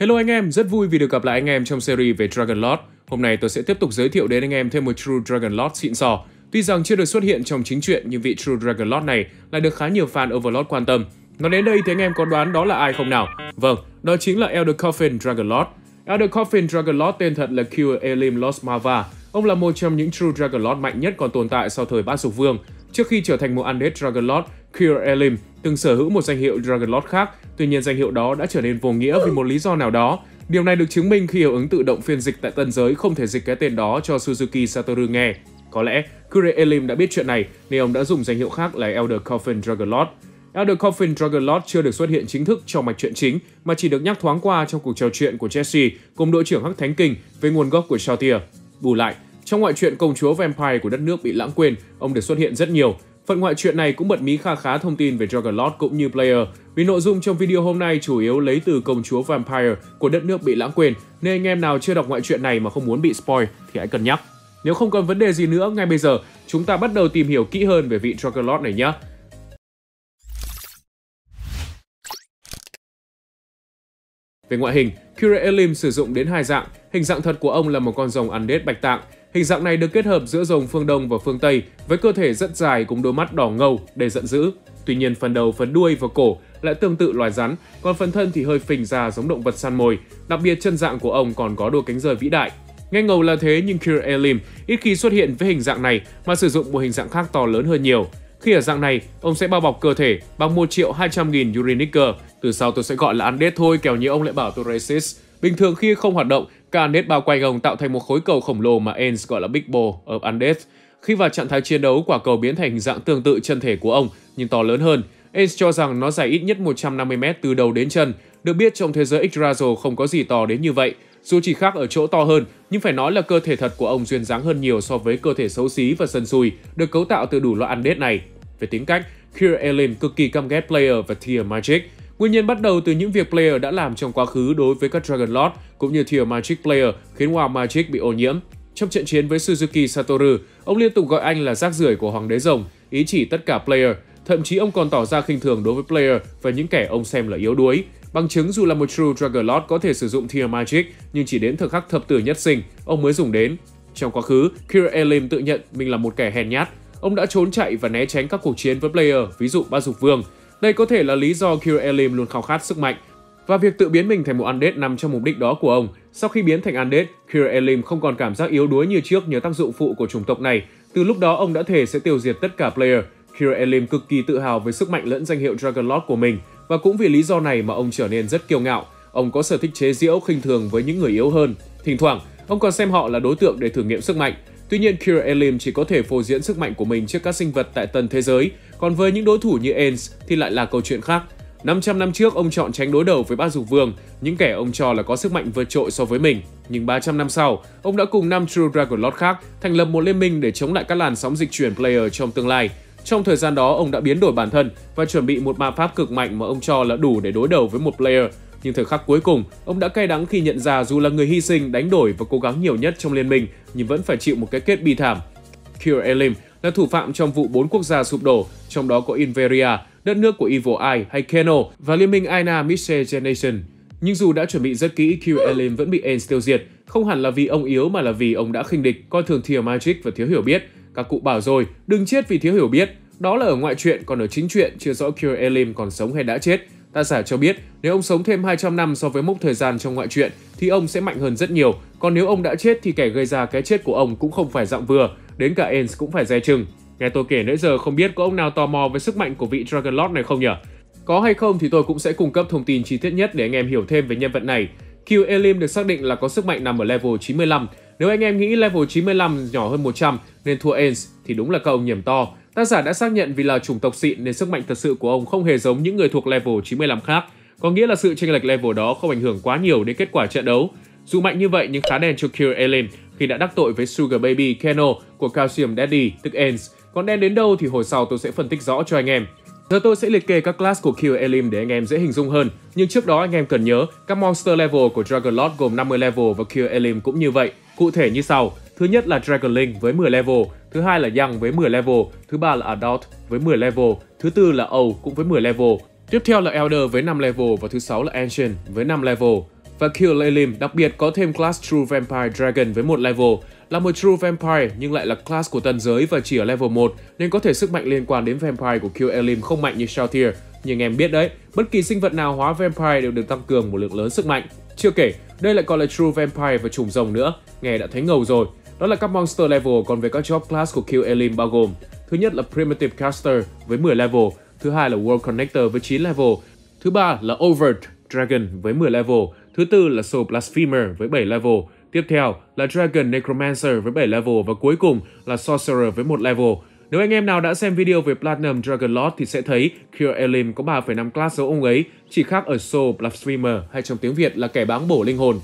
Hello anh em, rất vui vì được gặp lại anh em trong series về Dragon Lord. Hôm nay tôi sẽ tiếp tục giới thiệu đến anh em thêm một True Dragon Lord xịn sò. Tuy rằng chưa được xuất hiện trong chính truyện nhưng vị True Dragon Lord này lại được khá nhiều fan Overlord quan tâm. Nói đến đây thì anh em có đoán đó là ai không nào? Vâng, đó chính là Elder Coffin Dragon Lord. Elder Coffin Dragon Lord tên thật là Cure Elim Los Mava. Ông là một trong những True Dragon Lord mạnh nhất còn tồn tại sau thời Bát Dục Vương. Trước khi trở thành một Andes Dragon Lord, Cure Elim từng sở hữu một danh hiệu Dragon Lord khác, tuy nhiên danh hiệu đó đã trở nên vô nghĩa vì một lý do nào đó. Điều này được chứng minh khi hiệu ứng tự động phiên dịch tại tân giới không thể dịch cái tên đó cho Suzuki Satoru nghe. Có lẽ Cure Elim đã biết chuyện này nên ông đã dùng danh hiệu khác là Elder Coffin Dragon Lord. Elder Coffin Dragon Lord chưa được xuất hiện chính thức trong mạch truyện chính mà chỉ được nhắc thoáng qua trong cuộc trò chuyện của Jesse cùng đội trưởng Hắc Thánh Kinh về nguồn gốc của Shaltear. Bù lại, trong ngoại truyện Công chúa Vampire của đất nước bị lãng quên, ông được xuất hiện rất nhiều. Phần ngoại truyện này cũng bật mí khá thông tin về Dragon Lord cũng như player, vì nội dung trong video hôm nay chủ yếu lấy từ Công chúa Vampire của đất nước bị lãng quên, nên anh em nào chưa đọc ngoại truyện này mà không muốn bị spoil thì hãy cân nhắc. Nếu không còn vấn đề gì nữa, ngay bây giờ chúng ta bắt đầu tìm hiểu kỹ hơn về vị Dragon Lord này nhé. Về ngoại hình, Cure Elim sử dụng đến hai dạng. Hình dạng thật của ông là một con rồng Undead bạch tạng. Hình dạng này được kết hợp giữa rồng phương Đông và phương Tây với cơ thể rất dài cùng đôi mắt đỏ ngầu để giận dữ. Tuy nhiên phần đầu, phần đuôi và cổ lại tương tự loài rắn, còn phần thân thì hơi phình ra giống động vật săn mồi. Đặc biệt chân dạng của ông còn có đôi cánh rơi vĩ đại. Nghe ngầu là thế nhưng Cure Elim ít khi xuất hiện với hình dạng này mà sử dụng một hình dạng khác to lớn hơn nhiều. Khi ở dạng này, ông sẽ bao bọc cơ thể bằng 1.200.000 Urinicker. Từ sau tôi sẽ gọi là Undead thôi, kẻo như ông lại bảo tôi racist. Bình thường khi không hoạt động, các Undead bao quanh ông tạo thành một khối cầu khổng lồ mà Ents gọi là Big Ball of Undead. Khi vào trạng thái chiến đấu, quả cầu biến thành hình dạng tương tự chân thể của ông, nhưng to lớn hơn. Ents cho rằng nó dài ít nhất 150 m từ đầu đến chân. Được biết trong thế giới Yggdrasil không có gì to đến như vậy. Dù chỉ khác ở chỗ to hơn, nhưng phải nói là cơ thể thật của ông duyên dáng hơn nhiều so với cơ thể xấu xí và sần sùi, được cấu tạo từ đủ loại Undead này. Về tính cách, Cure Elim cực kỳ căm ghét player và Tier Magic. Nguyên nhân bắt đầu từ những việc player đã làm trong quá khứ đối với các Dragon Lord cũng như Tier Magic player khiến War Magic bị ô nhiễm. Trong trận chiến với Suzuki Satoru, ông liên tục gọi anh là rác rưởi của Hoàng đế rồng, ý chỉ tất cả player. Thậm chí ông còn tỏ ra khinh thường đối với player và những kẻ ông xem là yếu đuối. Bằng chứng dù là một True Dragon Lord có thể sử dụng Tier Magic nhưng chỉ đến thời khắc thập tử nhất sinh, ông mới dùng đến. Trong quá khứ, Cure Elim tự nhận mình là một kẻ hèn nhát. Ông đã trốn chạy và né tránh các cuộc chiến với player, ví dụ Bát Dục Vương. Đây có thể là lý do Cure Elim luôn khao khát sức mạnh. Và việc tự biến mình thành một Undead nằm trong mục đích đó của ông. Sau khi biến thành Undead, Cure Elim không còn cảm giác yếu đuối như trước nhờ tác dụng phụ của chủng tộc này. Từ lúc đó ông đã thề sẽ tiêu diệt tất cả player. Cure Elim cực kỳ tự hào về sức mạnh lẫn danh hiệu Dragon Lord của mình. Và cũng vì lý do này mà ông trở nên rất kiêu ngạo. Ông có sở thích chế giễu khinh thường với những người yếu hơn. Thỉnh thoảng, ông còn xem họ là đối tượng để thử nghiệm sức mạnh. Tuy nhiên, Cure Elim chỉ có thể phô diễn sức mạnh của mình trước các sinh vật tại tân thế giới, còn với những đối thủ như Ents thì lại là câu chuyện khác. 500 năm trước, ông chọn tránh đối đầu với Bát Dục Vương, những kẻ ông cho là có sức mạnh vượt trội so với mình. Nhưng 300 năm sau, ông đã cùng 5 True Dragon Lord khác thành lập một liên minh để chống lại các làn sóng dịch chuyển player trong tương lai. Trong thời gian đó, ông đã biến đổi bản thân và chuẩn bị một ma pháp cực mạnh mà ông cho là đủ để đối đầu với một player. Nhưng thời khắc cuối cùng, ông đã cay đắng khi nhận ra dù là người hy sinh, đánh đổi và cố gắng nhiều nhất trong liên minh nhưng vẫn phải chịu một cái kết bi thảm. Cure Elim là thủ phạm trong vụ 4 quốc gia sụp đổ, trong đó có Inveria, đất nước của Evil Eye hay Kano và liên minh Aina Miscegenation. Nhưng dù đã chuẩn bị rất kỹ, Cure Elim vẫn bị Ents tiêu diệt, không hẳn là vì ông yếu mà là vì ông đã khinh địch, coi thường Tier Magic và thiếu hiểu biết. Các cụ bảo rồi, đừng chết vì thiếu hiểu biết. Đó là ở ngoại truyện, còn ở chính truyện chưa rõ Cure Elim còn sống hay đã chết. Tác giả cho biết nếu ông sống thêm 200 năm so với mốc thời gian trong ngoại truyện thì ông sẽ mạnh hơn rất nhiều. Còn nếu ông đã chết thì kẻ gây ra cái chết của ông cũng không phải dạng vừa, đến cả Ents cũng phải dè chừng. Nghe tôi kể nãy giờ không biết có ông nào tò mò về sức mạnh của vị Dragon Lord này không nhỉ? Có hay không thì tôi cũng sẽ cung cấp thông tin chi tiết nhất để anh em hiểu thêm về nhân vật này. Cure Elim được xác định là có sức mạnh nằm ở level 95. Nếu anh em nghĩ level 95 nhỏ hơn 100 nên thua Ents thì đúng là các ông nhầm to. Tác giả đã xác nhận vì là chủng tộc xịn nên sức mạnh thật sự của ông không hề giống những người thuộc level 95 khác. Có nghĩa là sự chênh lệch level đó không ảnh hưởng quá nhiều đến kết quả trận đấu. Dù mạnh như vậy nhưng khá đen cho Cure Elim khi đã đắc tội với Sugar Baby Kano của Calcium Daddy tức Ents. Còn đen đến đâu thì hồi sau tôi sẽ phân tích rõ cho anh em. Giờ tôi sẽ liệt kê các class của Cure Elim để anh em dễ hình dung hơn. Nhưng trước đó anh em cần nhớ các monster level của Dragon Lord gồm 50 level và Cure Elim cũng như vậy. Cụ thể như sau. Thứ nhất là Dragonling với 10 level, thứ hai là Young với 10 level, thứ ba là Adult với 10 level, thứ tư là Old cũng với 10 level. Tiếp theo là Elder với 5 level và thứ sáu là Ancient với 5 level. Và Cure Elim đặc biệt có thêm class True Vampire Dragon với một level, là một True Vampire nhưng lại là class của tân giới và chỉ ở level 1 nên có thể sức mạnh liên quan đến Vampire của Cure Elim không mạnh như Shaltear. Nhưng em biết đấy, bất kỳ sinh vật nào hóa Vampire đều được tăng cường một lượng lớn sức mạnh. Chưa kể, đây lại còn là True Vampire và trùng rồng nữa, nghe đã thấy ngầu rồi. Đó là các Monster Level, còn về các Job Class của Cure Elim bao gồm: thứ nhất là Primitive Caster với 10 level, thứ hai là World Connector với 9 level, thứ ba là Overt Dragon với 10 level, thứ tư là Soul Blasphemer với 7 level, tiếp theo là Dragon Necromancer với 7 level và cuối cùng là Sorcerer với 1 level. Nếu anh em nào đã xem video về Platinum Dragon Lord thì sẽ thấy Cure Elim có 3,5 class giống ông ấy, chỉ khác ở Soul Blasphemer hay trong tiếng Việt là kẻ báng bổ linh hồn.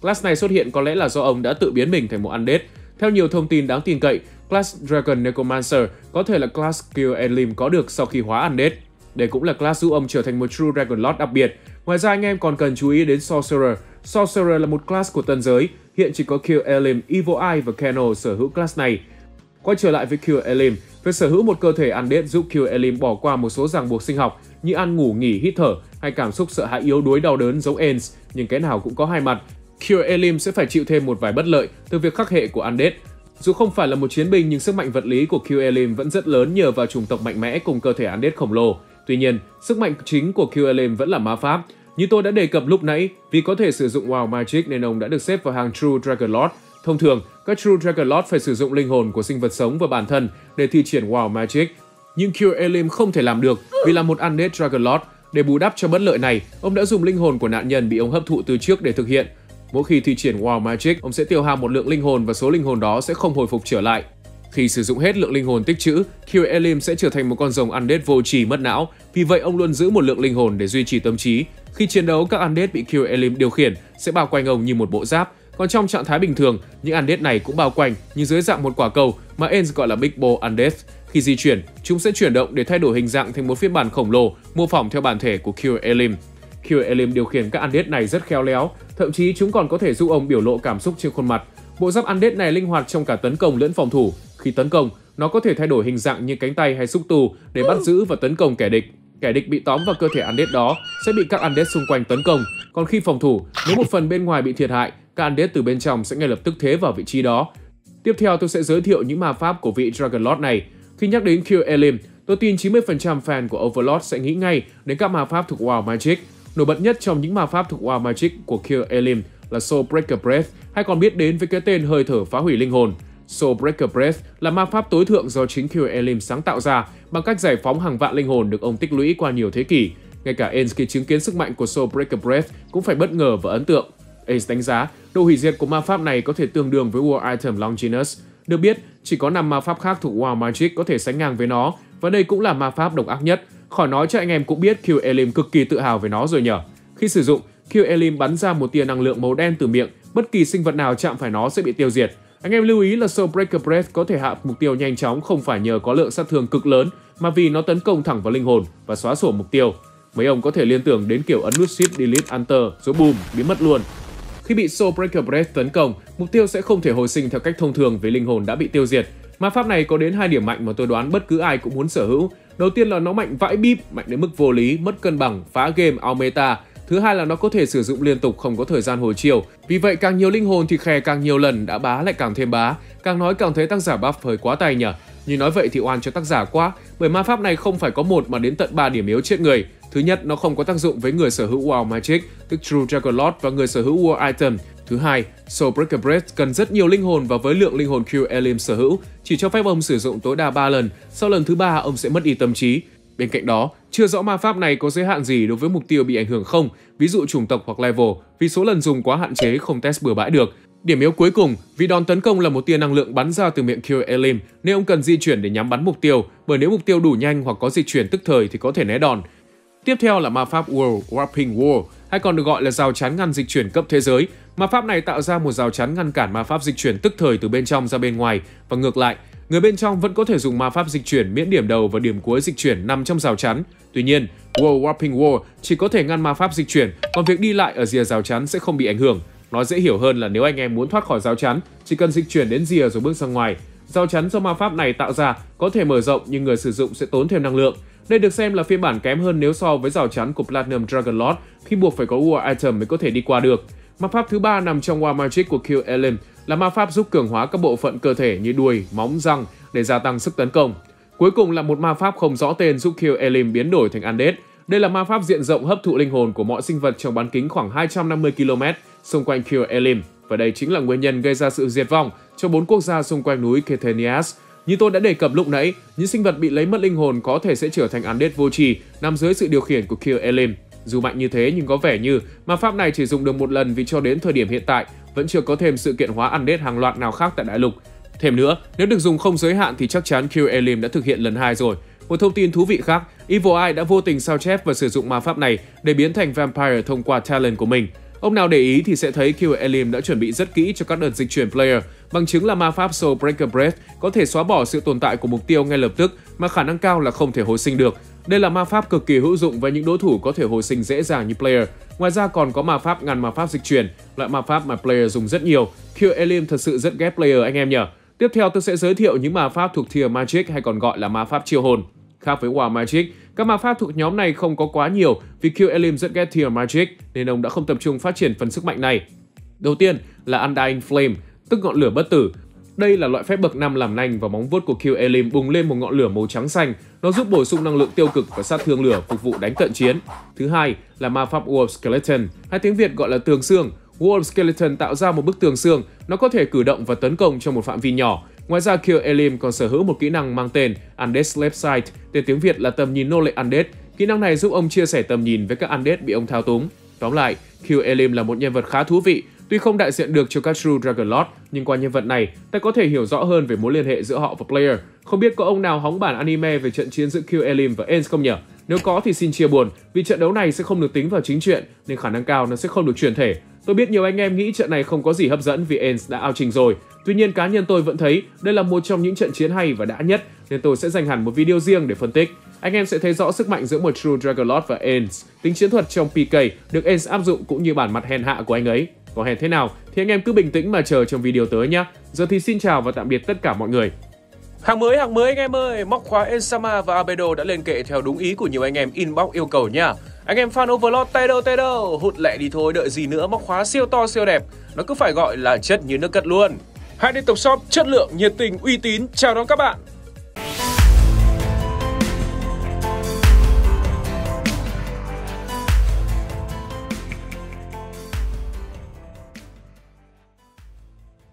Class này xuất hiện có lẽ là do ông đã tự biến mình thành một Undead. Theo nhiều thông tin đáng tin cậy, class Dragon Necromancer có thể là class Cure Elim có được sau khi hóa Undead. Đây cũng là class giúp ông trở thành một True Dragon Lord đặc biệt. Ngoài ra anh em còn cần chú ý đến Sorcerer. Sorcerer là một class của tân giới, hiện chỉ có Cure Elim, Evil Eye và Kano sở hữu class này. Quay trở lại với Cure Elim, việc sở hữu một cơ thể Undead giúp Cure Elim bỏ qua một số ràng buộc sinh học như ăn, ngủ, nghỉ, hít thở hay cảm xúc sợ hãi yếu đuối đau đớn giống Ends, nhưng cái nào cũng có hai mặt. Cure Elim sẽ phải chịu thêm một vài bất lợi từ việc khắc hệ của Undead. Dù không phải là một chiến binh nhưng sức mạnh vật lý của Cure Elim vẫn rất lớn nhờ vào chủng tộc mạnh mẽ cùng cơ thể Undead khổng lồ. Tuy nhiên, sức mạnh chính của Cure Elim vẫn là ma pháp. Như tôi đã đề cập lúc nãy, vì có thể sử dụng Wild Magic nên ông đã được xếp vào hàng True Dragon Lord. Thông thường, các True Dragon Lord phải sử dụng linh hồn của sinh vật sống và bản thân để thi triển Wild Magic. Nhưng Cure Elim không thể làm được vì là một Undead Dragon Lord. Để bù đắp cho bất lợi này, ông đã dùng linh hồn của nạn nhân bị ông hấp thụ từ trước để thực hiện. Mỗi khi thi triển Wild Magic, ông sẽ tiêu hao một lượng linh hồn và số linh hồn đó sẽ không hồi phục trở lại. Khi sử dụng hết lượng linh hồn tích trữ, Cure Elim sẽ trở thành một con rồng Undead vô tri mất não, vì vậy ông luôn giữ một lượng linh hồn để duy trì tâm trí. Khi chiến đấu, các Undead bị Cure Elim điều khiển sẽ bao quanh ông như một bộ giáp. Còn trong trạng thái bình thường, những Undead này cũng bao quanh như dưới dạng một quả cầu mà Ends gọi là Big Ball Undead. Khi di chuyển, chúng sẽ chuyển động để thay đổi hình dạng thành một phiên bản khổng lồ, mô phỏng theo bản thể của Cure Elim. Cure Elim điều khiển các Undead này rất khéo léo, thậm chí chúng còn có thể giúp ông biểu lộ cảm xúc trên khuôn mặt. Bộ giáp Undead này linh hoạt trong cả tấn công lẫn phòng thủ. Khi tấn công, nó có thể thay đổi hình dạng như cánh tay hay xúc tu để bắt giữ và tấn công kẻ địch. Kẻ địch bị tóm vào cơ thể Undead đó sẽ bị các Undead xung quanh tấn công. Còn khi phòng thủ, nếu một phần bên ngoài bị thiệt hại, các Undead từ bên trong sẽ ngay lập tức thế vào vị trí đó. Tiếp theo, tôi sẽ giới thiệu những ma pháp của vị Dragon Lord này. Khi nhắc đến Cure Elim, tôi tin 90% fan của Overlord sẽ nghĩ ngay đến các ma pháp thuộc Wild Magic. Nổi bật nhất trong những ma pháp thuộc Wild Magic của Cure Elim là Soul Breaker Breath, hay còn biết đến với cái tên hơi thở phá hủy linh hồn. Soul Breaker Breath là ma pháp tối thượng do chính Cure Elim sáng tạo ra bằng cách giải phóng hàng vạn linh hồn được ông tích lũy qua nhiều thế kỷ. Ngay cả Ains khi chứng kiến sức mạnh của Soul Breaker Breath cũng phải bất ngờ và ấn tượng. Ains đánh giá độ hủy diệt của ma pháp này có thể tương đương với War Item Longinus. Được biết, chỉ có 5 ma pháp khác thuộc Wild Magic có thể sánh ngang với nó, và đây cũng là ma pháp độc ác nhất. Khỏi nói cho anh em cũng biết Cure Elim cực kỳ tự hào về nó rồi nhở. Khi sử dụng, Cure Elim bắn ra một tia năng lượng màu đen từ miệng, bất kỳ sinh vật nào chạm phải nó sẽ bị tiêu diệt. Anh em lưu ý là Soul Breaker Breath có thể hạ mục tiêu nhanh chóng không phải nhờ có lượng sát thương cực lớn, mà vì nó tấn công thẳng vào linh hồn và xóa sổ mục tiêu. Mấy ông có thể liên tưởng đến kiểu ấn nút Shift Delete Enter rồi boom, biến mất luôn. Khi bị Soul Breaker Breath tấn công, mục tiêu sẽ không thể hồi sinh theo cách thông thường vì linh hồn đã bị tiêu diệt. Ma pháp này có đến 2 điểm mạnh mà tôi đoán bất cứ ai cũng muốn sở hữu. Đầu tiên là nó mạnh vãi bíp, mạnh đến mức vô lý, mất cân bằng, phá game, out meta. Thứ hai là nó có thể sử dụng liên tục không có thời gian hồi chiều. Vì vậy càng nhiều linh hồn thì khè càng nhiều lần, đã bá lại càng thêm bá. Càng nói càng thấy tác giả buff hơi quá tay nhỉ. Như nói vậy thì oan cho tác giả quá, bởi ma pháp này không phải có 1 mà đến tận 3 điểm yếu chết người. Thứ nhất, nó không có tác dụng với người sở hữu Wild Magic, tức True Dragon Lord và người sở hữu War Item. Thứ hai, Soul Breaker Breath cần rất nhiều linh hồn và với lượng linh hồn Cure Elim sở hữu chỉ cho phép ông sử dụng tối đa 3 lần, sau lần thứ 3 ông sẽ mất đi tâm trí. Bên cạnh đó, chưa rõ ma pháp này có giới hạn gì đối với mục tiêu bị ảnh hưởng không, ví dụ chủng tộc hoặc level, vì số lần dùng quá hạn chế không test bừa bãi được. Điểm yếu cuối cùng, vì đòn tấn công là một tia năng lượng bắn ra từ miệng Cure Elim nên ông cần di chuyển để nhắm bắn mục tiêu, bởi nếu mục tiêu đủ nhanh hoặc có dịch chuyển tức thời thì có thể né đòn. Tiếp theo là ma pháp World Warping Wall, hay còn được gọi là rào chắn ngăn dịch chuyển cấp thế giới. Ma pháp này tạo ra một rào chắn ngăn cản ma pháp dịch chuyển tức thời từ bên trong ra bên ngoài và ngược lại. Người bên trong vẫn có thể dùng ma pháp dịch chuyển miễn điểm đầu và điểm cuối dịch chuyển nằm trong rào chắn. Tuy nhiên, World Warping Wall chỉ có thể ngăn ma pháp dịch chuyển, còn việc đi lại ở rìa rào chắn sẽ không bị ảnh hưởng. Nói dễ hiểu hơn là nếu anh em muốn thoát khỏi rào chắn, chỉ cần dịch chuyển đến rìa rồi bước ra ngoài. Rào chắn do ma pháp này tạo ra có thể mở rộng nhưng người sử dụng sẽ tốn thêm năng lượng. Đây được xem là phiên bản kém hơn nếu so với rào chắn của Platinum Dragon Lord khi buộc phải có War Item mới có thể đi qua được. Ma pháp thứ ba nằm trong War Magic của Cure Elim là ma pháp giúp cường hóa các bộ phận cơ thể như đuôi, móng, răng để gia tăng sức tấn công. Cuối cùng là một ma pháp không rõ tên giúp Cure Elim biến đổi thành Andes. Đây là ma pháp diện rộng hấp thụ linh hồn của mọi sinh vật trong bán kính khoảng 250 km xung quanh Cure Elim, và đây chính là nguyên nhân gây ra sự diệt vong cho 4 quốc gia xung quanh núi Kethenias. Như tôi đã đề cập lúc nãy, những sinh vật bị lấy mất linh hồn có thể sẽ trở thành Undead vô tri nằm dưới sự điều khiển của Cure Elim. Dù mạnh như thế nhưng có vẻ như ma pháp này chỉ dùng được một lần vì cho đến thời điểm hiện tại vẫn chưa có thêm sự kiện hóa Undead hàng loạt nào khác tại đại lục. Thêm nữa, nếu được dùng không giới hạn thì chắc chắn Cure Elim đã thực hiện lần 2 rồi. Một thông tin thú vị khác, Evil Eye đã vô tình sao chép và sử dụng ma pháp này để biến thành Vampire thông qua talent của mình. Ông nào để ý thì sẽ thấy Cure Elim đã chuẩn bị rất kỹ cho các đợt dịch chuyển player, bằng chứng là ma pháp Soul Breaker Breath có thể xóa bỏ sự tồn tại của mục tiêu ngay lập tức mà khả năng cao là không thể hồi sinh được. Đây là ma pháp cực kỳ hữu dụng với những đối thủ có thể hồi sinh dễ dàng như player. Ngoài ra còn có ma pháp ngăn ma pháp dịch chuyển, loại ma pháp mà player dùng rất nhiều. Cure Elim thật sự rất ghét player anh em nhỉ. Tiếp theo tôi sẽ giới thiệu những ma pháp thuộc tier Magic hay còn gọi là ma pháp chiêu hồn. Khác với War Magic, các ma pháp thuộc nhóm này không có quá nhiều vì Cure Elim rất ghét tier Magic nên ông đã không tập trung phát triển phần sức mạnh này. Đầu tiên là Undying Flame, tức ngọn lửa bất tử. Đây là loại phép bậc 5 làm nành và móng vuốt của Cure Elim bùng lên một ngọn lửa màu trắng xanh. Nó giúp bổ sung năng lượng tiêu cực và sát thương lửa phục vụ đánh cận chiến. Thứ hai là ma pháp War of Skeleton, hay tiếng Việt gọi là tường xương. War of Skeleton tạo ra một bức tường xương, nó có thể cử động và tấn công trong một phạm vi nhỏ. Ngoài ra, Cure Elim còn sở hữu một kỹ năng mang tên Andes Slip Sight, tên tiếng Việt là tầm nhìn nô lệ Undead. Kỹ năng này giúp ông chia sẻ tầm nhìn với các Undead bị ông thao túng. Tóm lại, Cure Elim là một nhân vật khá thú vị, tuy không đại diện được cho các True Dragon Lord, nhưng qua nhân vật này, ta có thể hiểu rõ hơn về mối liên hệ giữa họ và player. Không biết có ông nào hóng bản anime về trận chiến giữa Cure Elim và Ends không nhỉ? Nếu có thì xin chia buồn, vì trận đấu này sẽ không được tính vào chính truyện nên khả năng cao nó sẽ không được chuyển thể. Tôi biết nhiều anh em nghĩ trận này không có gì hấp dẫn vì Ends đã out trình rồi. Tuy nhiên cá nhân tôi vẫn thấy đây là một trong những trận chiến hay và đã nhất nên tôi sẽ dành hẳn một video riêng để phân tích. Anh em sẽ thấy rõ sức mạnh giữa một True Dragon Lord và Ends. Tính chiến thuật trong PK được Ends áp dụng cũng như bản mặt hèn hạ của anh ấy. Có hèn thế nào thì anh em cứ bình tĩnh mà chờ trong video tới nhé. Giờ thì xin chào và tạm biệt tất cả mọi người. Hàng mới anh em ơi, móc khóa Ensama và Albedo đã lên kệ theo đúng ý của nhiều anh em inbox yêu cầu nha. Anh em fan Overlord tay đâu, hụt lẹ đi thôi, đợi gì nữa, móc khóa siêu to siêu đẹp, nó cứ phải gọi là chất như nước cất luôn. 2D Tộc shop chất lượng, nhiệt tình, uy tín, chào đón các bạn.